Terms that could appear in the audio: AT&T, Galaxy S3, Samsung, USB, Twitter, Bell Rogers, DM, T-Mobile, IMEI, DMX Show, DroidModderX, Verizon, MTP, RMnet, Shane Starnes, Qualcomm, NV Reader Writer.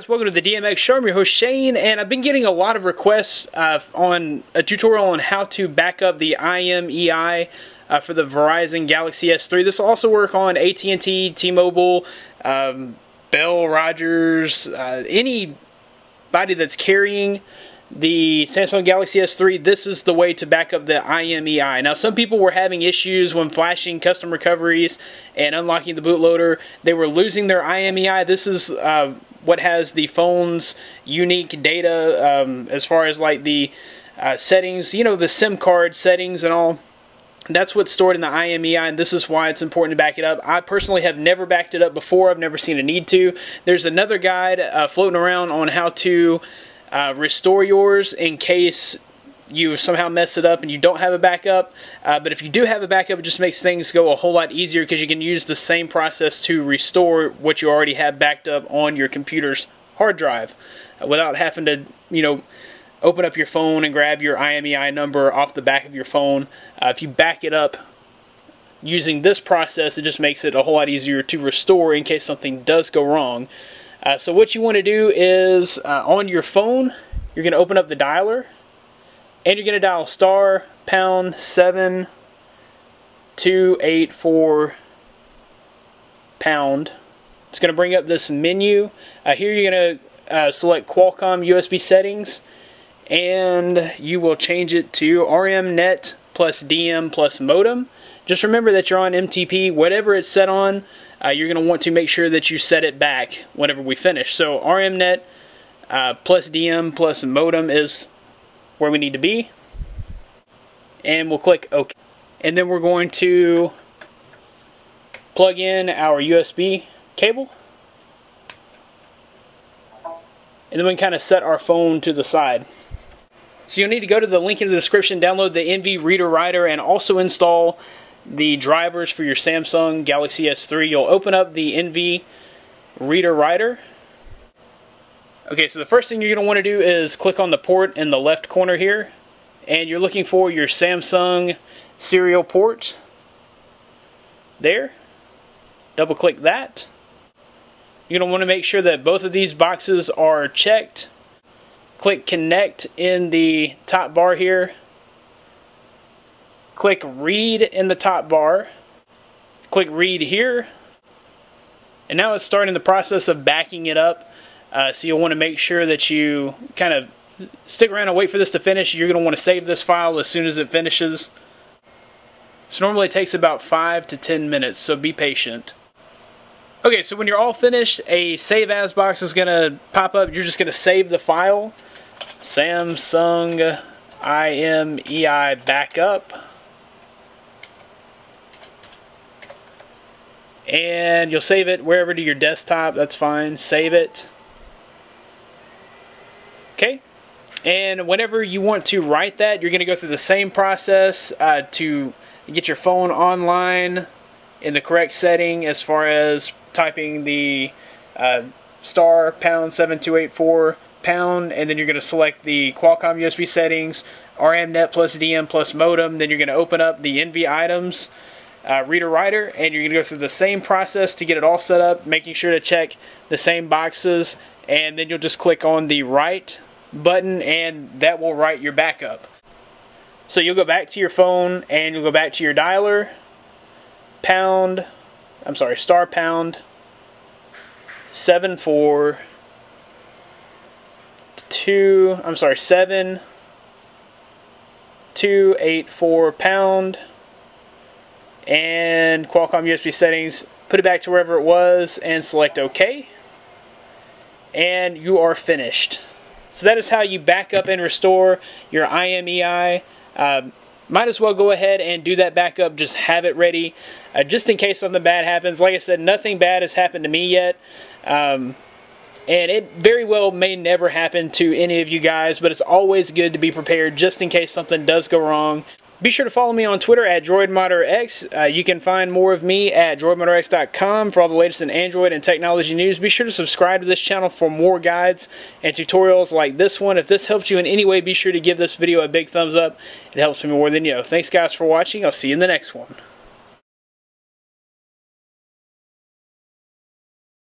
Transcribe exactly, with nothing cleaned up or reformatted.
guys, welcome to the D M X Show. I'm your host Shane, and I've been getting a lot of requests uh, on a tutorial on how to back up the I M E I uh, for the Verizon Galaxy S three. This will also work on A T and T, T-Mobile, um, Bell Rogers, uh, anybody that's carrying the Samsung Galaxy S three. This is the way to back up the I M E I. Now, some people were having issues when flashing custom recoveries and unlocking the bootloader. They were losing their I M E I. This is uh, what has the phone's unique data um, as far as like the uh, settings, you know, the SIM card settings and all. That's what's stored in the I M E I, and this is why it's important to back it up. I personally have never backed it up before. I've never seen a need to. There's another guide uh, floating around on how to Uh, restore yours in case you somehow mess it up and you don't have a backup, uh, but if you do have a backup, it just makes things go a whole lot easier because you can use the same process to restore what you already have backed up on your computer's hard drive uh, without having to, you know, open up your phone and grab your I M E I number off the back of your phone. Uh, if you back it up using this process, it just makes it a whole lot easier to restore in case something does go wrong. Uh, so what you want to do is, uh, on your phone, you're going to open up the dialer, and you're going to dial star pound seven two eight four pound. It's going to bring up this menu. Uh, here you're going to uh, select Qualcomm U S B settings, and you will change it to RMnet plus D M plus modem. Just remember that you're on M T P. Whatever it's set on, uh, you're going to want to make sure that you set it back whenever we finish. So RMnet uh, plus D M plus modem is where we need to be. And we'll click OK. And then we're going to plug in our U S B cable. And then we can kind of set our phone to the side. So you'll need to go to the link in the description, download the N V Reader Writer, and also install the drivers for your Samsung Galaxy S three. You'll open up the N V Reader Writer. Okay, so the first thing you're going to want to do is click on the port in the left corner here, and you're looking for your Samsung serial port. There. Double click that. You're going to want to make sure that both of these boxes are checked. Click connect in the top bar here. Click read in the top bar. Click read here. And now it's starting the process of backing it up. Uh, so you'll want to make sure that you kind of stick around and wait for this to finish. You're going to want to save this file as soon as it finishes. So normally it takes about five to ten minutes, so be patient. Okay, so when you're all finished, a save as box is going to pop up. You're just going to save the file. Samsung I M E I backup. And you'll save it wherever to your desktop, that's fine. Save it. Okay. And whenever you want to write that, you're going to go through the same process uh, to get your phone online in the correct setting as far as typing the uh, star pound seven two eight four pound, and then you're going to select the Qualcomm U S B settings, RMnet plus D M plus modem. Then you're going to open up the N V items Uh, reader writer, and you're going to go through the same process to get it all set up, making sure to check the same boxes, and then you'll just click on the write button, and that will write your backup. So you'll go back to your phone, and you'll go back to your dialer, pound, I'm sorry, star pound seven four two, I'm sorry, seven two eight four pound. And Qualcomm U S B settings, put it back to wherever it was, and select OK, and you are finished. So that is how you back up and restore your I M E I. Um, might as well go ahead and do that backup, just have it ready, uh, just in case something bad happens. Like I said, nothing bad has happened to me yet, um, and it very well may never happen to any of you guys, but it's always good to be prepared just in case something does go wrong. Be sure to follow me on Twitter at DroidModderX. Uh, you can find more of me at droid modder x dot com for all the latest in Android and technology news. Be sure to subscribe to this channel for more guides and tutorials like this one. If this helped you in any way, be sure to give this video a big thumbs up. It helps me more than you know. Thanks guys for watching. I'll see you in the next one.